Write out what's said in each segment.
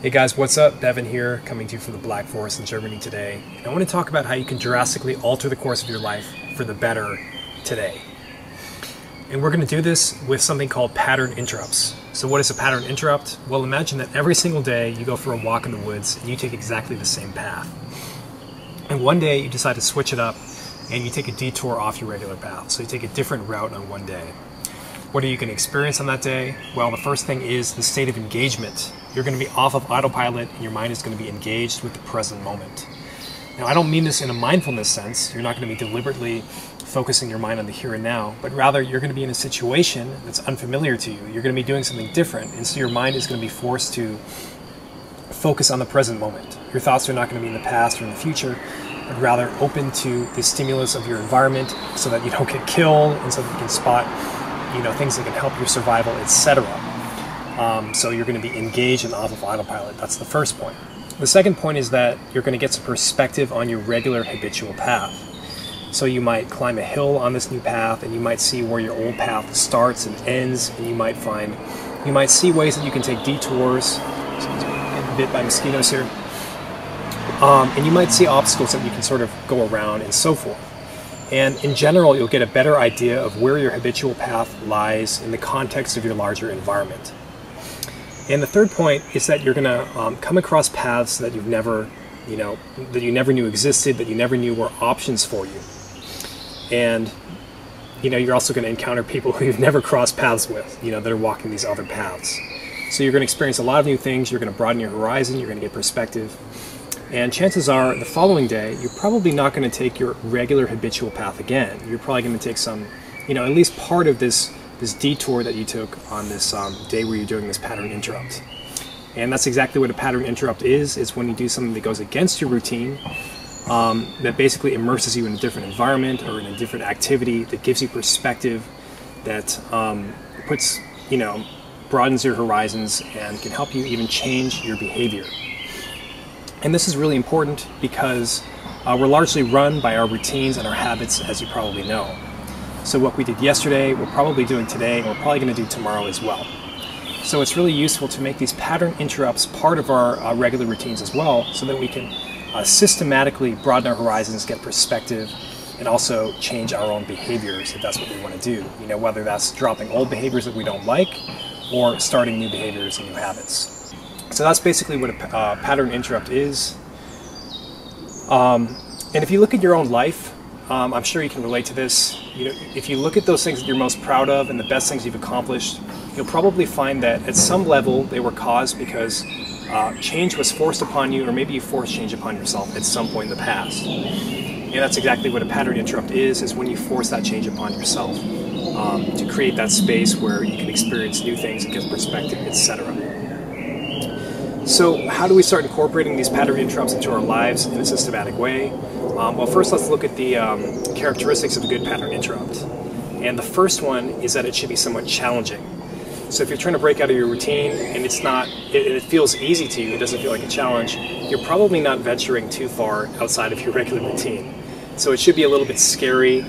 Hey guys, what's up? Devin here, coming to you from the Black Forest in Germany today. And I want to talk about how you can drastically alter the course of your life for the better today. And we're going to do this with something called pattern interrupts. So what is a pattern interrupt? Well, imagine that every single day you go for a walk in the woods and you take exactly the same path. And one day you decide to switch it up and you take a detour off your regular path. So you take a different route on one day. What are you going to experience on that day? Well, the first thing is the state of engagement. You're going to be off of autopilot and your mind is going to be engaged with the present moment. Now, I don't mean this in a mindfulness sense. You're not going to be deliberately focusing your mind on the here and now, but rather you're going to be in a situation that's unfamiliar to you. You're going to be doing something different, and so your mind is going to be forced to focus on the present moment. Your thoughts are not going to be in the past or in the future, but rather open to the stimulus of your environment so that you don't get killed and so that you can spot things that can help your survival, etc. So you're going to be engaged and off of autopilot. That's the first point. The second point is that you're going to get some perspective on your regular habitual path. So you might climb a hill on this new path, and you might see where your old path starts and ends, and you might see ways that you can take detours. Getting bit by mosquitoes here. And you might see obstacles that you can sort of go around and so forth. And in general, you'll get a better idea of where your habitual path lies in the context of your larger environment. And the third point is that you're going to come across paths that you never knew existed, that you never knew were options for you. And you're also going to encounter people who you've never crossed paths with, that are walking these other paths. So you're going to experience a lot of new things. You're going to broaden your horizon. You're going to get perspective. And chances are, the following day, you're probably not going to take your regular habitual path again. You're probably going to take some, at least part of this detour that you took on this day where you're doing this pattern interrupt. And that's exactly what a pattern interrupt is. It's when you do something that goes against your routine, that basically immerses you in a different environment or in a different activity, that gives you perspective, that broadens your horizons and can help you even change your behavior. And this is really important because we're largely run by our routines and our habits, as you probably know. So what we did yesterday, we're probably doing today, and we're probably going to do tomorrow as well. So it's really useful to make these pattern interrupts part of our regular routines as well, so that we can systematically broaden our horizons, get perspective, and also change our own behaviors if that's what we want to do. Whether that's dropping old behaviors that we don't like or starting new behaviors and new habits. So that's basically what a pattern interrupt is. And if you look at your own life, I'm sure you can relate to this. If you look at those things that you're most proud of and the best things you've accomplished, you'll probably find that at some level they were caused because change was forced upon you, or maybe you forced change upon yourself at some point in the past. And that's exactly what a pattern interrupt is when you force that change upon yourself to create that space where you can experience new things and get perspective, etc. So how do we start incorporating these pattern interrupts into our lives in a systematic way? Well, first let's look at the characteristics of a good pattern interrupt. And the first one is that it should be somewhat challenging. So if you're trying to break out of your routine and it feels easy to you, it doesn't feel like a challenge, you're probably not venturing too far outside of your regular routine. So it should be a little bit scary,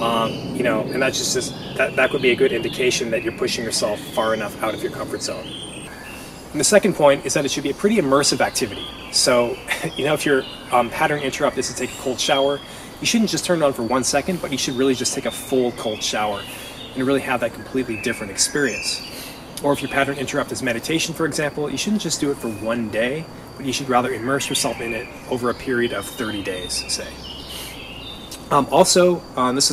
and that's that could be a good indication that you're pushing yourself far enough out of your comfort zone. And the second point is that it should be a pretty immersive activity. So, if your pattern interrupt is to take a cold shower, you shouldn't just turn it on for 1 second, but you should really just take a full cold shower and really have that completely different experience. Or if your pattern interrupt is meditation, for example, you shouldn't just do it for 1 day, but you should rather immerse yourself in it over a period of 30 days, say. This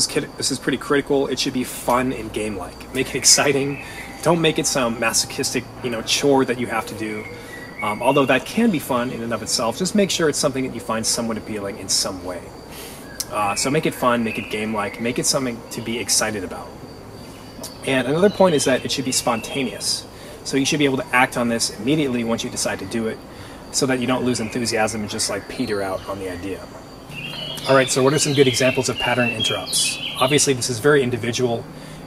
is pretty critical. It should be fun and game-like. Make it exciting. Don't make it some masochistic, chore that you have to do. Although that can be fun in and of itself, just make sure it's something that you find somewhat appealing in some way. So make it fun, make it game-like, make it something to be excited about. And another point is that it should be spontaneous. So you should be able to act on this immediately once you decide to do it, so that you don't lose enthusiasm and just peter out on the idea. All right, so what are some good examples of pattern interrupts? Obviously, this is very individual.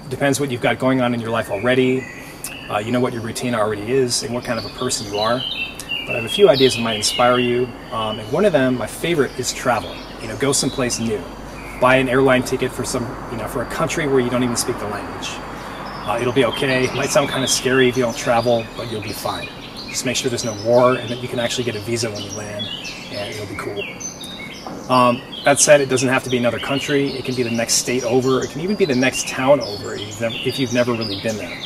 Depends what you've got going on in your life already, what your routine already is, and what kind of a person you are. But I have a few ideas that might inspire you, and one of them, my favorite, is travel. Go someplace new, buy an airline ticket for for a country where you don't even speak the language. It'll be okay. It might sound kind of scary if you don't travel, but you'll be fine. Just make sure there's no war and that you can actually get a visa when you land, and it'll be cool. That said, it doesn't have to be another country. It can be the next state over. It can even be the next town over if you've never really been there.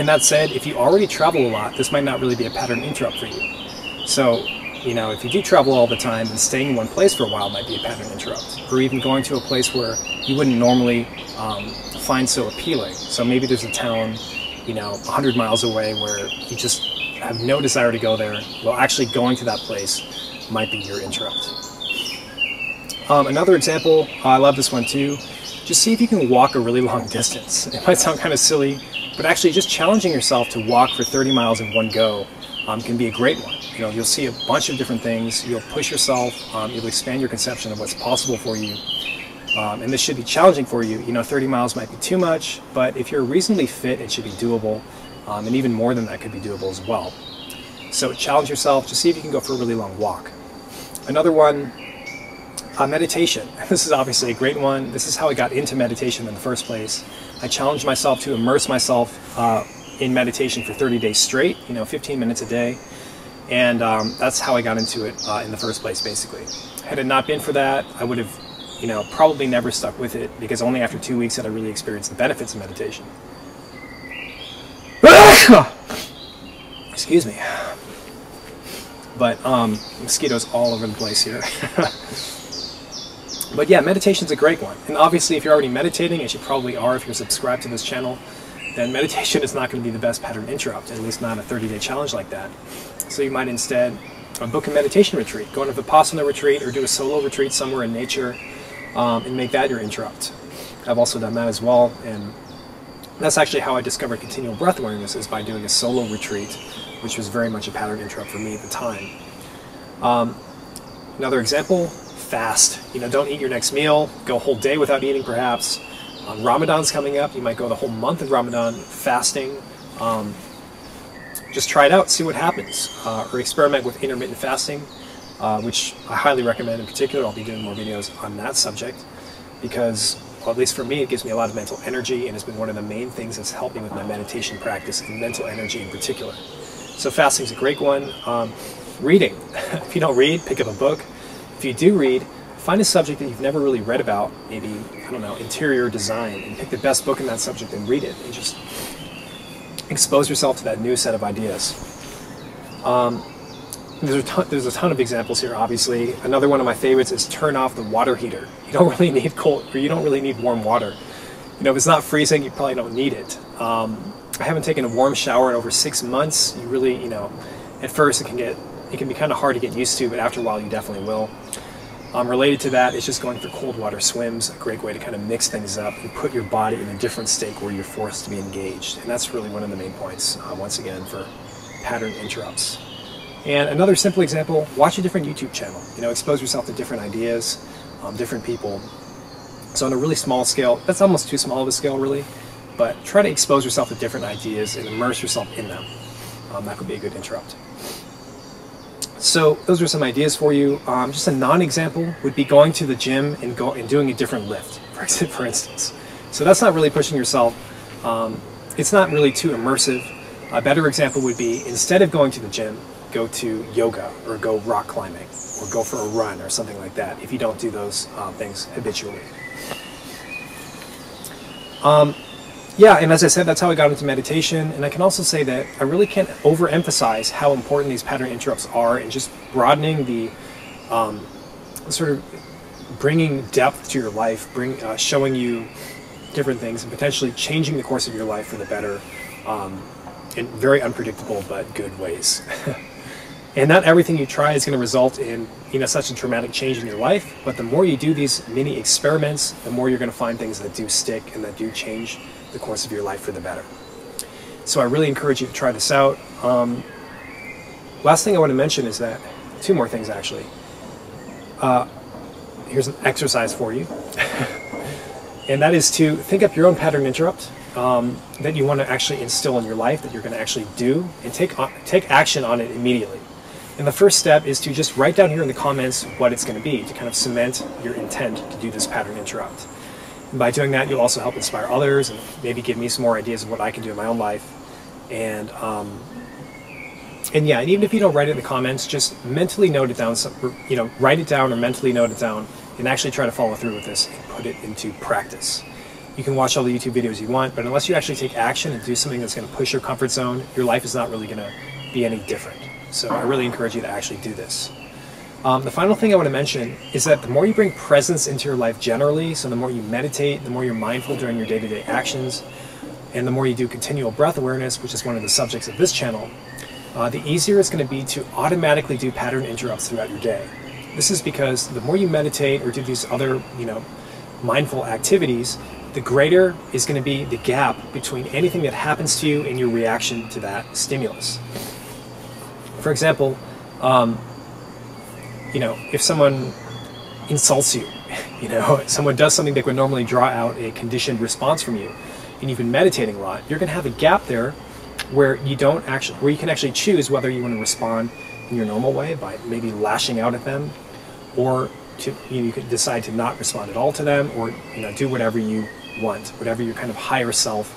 And that said, if you already travel a lot, this might not really be a pattern interrupt for you. So, you know, if you do travel all the time, then staying in one place for a while might be a pattern interrupt. Or even going to a place where you wouldn't normally find so appealing. So maybe there's a town, you know, 100 miles away where you just have no desire to go there. Well, actually going to that place might be your interrupt. Another example, I love this one too, just see if you can walk a really long distance. It might sound kind of silly, but actually just challenging yourself to walk for 30 miles in one go can be a great one. You know, you'll see a bunch of different things, you'll push yourself, you'll expand your conception of what's possible for you. And this should be challenging for you. You know, 30 miles might be too much, but if you're reasonably fit, it should be doable. And even more than that could be doable as well. So challenge yourself to see if you can go for a really long walk. Another one, meditation. This is obviously a great one. This is how I got into meditation in the first place. I challenged myself to immerse myself in meditation for 30 days straight, you know, 15 minutes a day. And that's how I got into it in the first place, basically. Had it not been for that, I would have, you know, probably never stuck with it, because only after 2 weeks had I really experienced the benefits of meditation. Excuse me. But mosquitoes all over the place here. But yeah, meditation's a great one. And obviously, if you're already meditating, as you probably are if you're subscribed to this channel, then meditation is not going to be the best pattern interrupt, at least not a 30-day challenge like that. So you might instead book a meditation retreat, go on a Vipassana retreat, or do a solo retreat somewhere in nature, and make that your interrupt. I've also done that as well, and that's actually how I discovered continual breath awareness, is by doing a solo retreat, which was very much a pattern interrupt for me at the time. Another example, fast. You know, don't eat your next meal, go a whole day without eating perhaps. Ramadan's coming up, you might go the whole month of Ramadan fasting. Just try it out, see what happens, or experiment with intermittent fasting, which I highly recommend in particular. I'll be doing more videos on that subject because, well, at least for me, it gives me a lot of mental energy and has been one of the main things that's helped me with my meditation practice and mental energy in particular. So fasting is a great one. Reading. If you don't read, pick up a book. If you do read, find a subject that you've never really read about, maybe, I don't know, interior design, and pick the best book in that subject and read it. And just expose yourself to that new set of ideas. There's a ton of examples here, obviously. Another one of my favorites is turn off the water heater. You don't really need cold, or you don't really need warm water. You know, if it's not freezing, you probably don't need it. I haven't taken a warm shower in over 6 months. You really, you know, at first it can be kind of hard to get used to, but after a while you definitely will. Related to that, it's just going for cold water swims, a great way to kind of mix things up and put your body in a different state where you're forced to be engaged. And that's really one of the main points, once again, for pattern interrupts. And another simple example, watch a different YouTube channel. You know, expose yourself to different ideas, different people. So on a really small scale, that's almost too small of a scale really, but try to expose yourself to different ideas and immerse yourself in them. That could be a good interrupt. So those are some ideas for you. Just a non-example would be going to the gym and doing a different lift, for instance. So that's not really pushing yourself. It's not really too immersive. A better example would be, instead of going to the gym, go to yoga or go rock climbing or go for a run or something like that, if you don't do those things habitually. Yeah, and as I said, that's how I got into meditation, and I can also say that I really can't overemphasize how important these pattern interrupts are, and just broadening the, sort of bringing depth to your life, showing you different things, and potentially changing the course of your life for the better, in very unpredictable but good ways. And not everything you try is going to result in, you know, such a dramatic change in your life, but the more you do these mini experiments, the more you're going to find things that do stick and that do change the course of your life for the better. So I really encourage you to try this out. Last thing I want to mention is that, two more things actually. Here's an exercise for you. And that is to think up your own pattern interrupt that you want to actually instill in your life, that you're going to actually do, and take action on it immediately. And the first step is to just write down here in the comments what it's going to be, to kind of cement your intent to do this pattern interrupt. And by doing that, you'll also help inspire others and maybe give me some more ideas of what I can do in my own life. And And yeah, and even if you don't write it in the comments, just mentally note it down, you know, write it down or mentally note it down and actually try to follow through with this and put it into practice. You can watch all the YouTube videos you want, but unless you actually take action and do something that's going to push your comfort zone, your life is not really going to be any different. So I really encourage you to actually do this. The final thing I want to mention is that the more you bring presence into your life generally, so the more you meditate, the more you're mindful during your day-to-day actions, and the more you do continual breath awareness, which is one of the subjects of this channel, the easier it's going to be to automatically do pattern interrupts throughout your day. This is because the more you meditate or do these other, you know, mindful activities, the greater is going to be the gap between anything that happens to you and your reaction to that stimulus. For example, you know, if someone insults you, you know, someone does something that would normally draw out a conditioned response from you, and you've been meditating a lot, you're going to have a gap there where you don't actually, where you can actually choose whether you want to respond in your normal way by maybe lashing out at them, or to, you know, you could decide to not respond at all to them, or, you know, do whatever you want, whatever your kind of higher self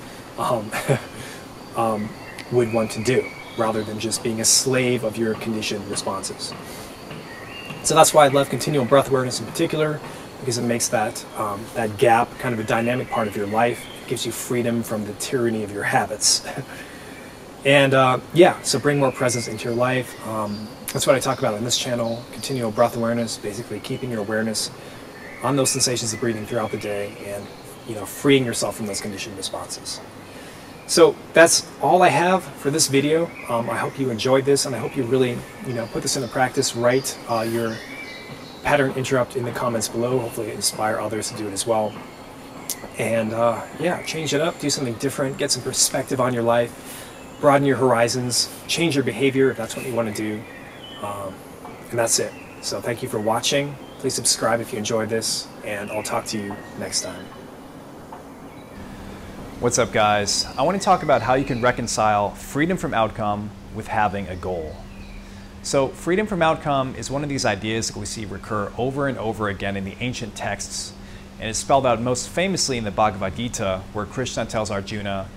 would want to do, rather than just being a slave of your conditioned responses. So that's why I love continual breath awareness in particular, because it makes that, that gap kind of a dynamic part of your life. It gives you freedom from the tyranny of your habits. And yeah, so bring more presence into your life. That's what I talk about on this channel, continual breath awareness, basically keeping your awareness on those sensations of breathing throughout the day and, you know, freeing yourself from those conditioned responses. So that's all I have for this video. I hope you enjoyed this, and I hope you really, you know, put this into practice. Write your pattern interrupt in the comments below. Hopefully inspire others to do it as well. And yeah, change it up, do something different, get some perspective on your life, broaden your horizons, change your behavior if that's what you want to do. And that's it. So thank you for watching. Please subscribe if you enjoyed this, and I'll talk to you next time. What's up, guys? I want to talk about how you can reconcile freedom from outcome with having a goal. So freedom from outcome is one of these ideas that we see recur over and over again in the ancient texts, and it's spelled out most famously in the Bhagavad Gita, where Krishna tells Arjuna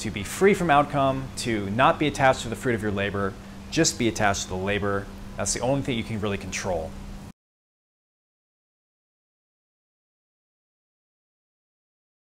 to be free from outcome, to not be attached to the fruit of your labor, just be attached to the labor. That's the only thing you can really control.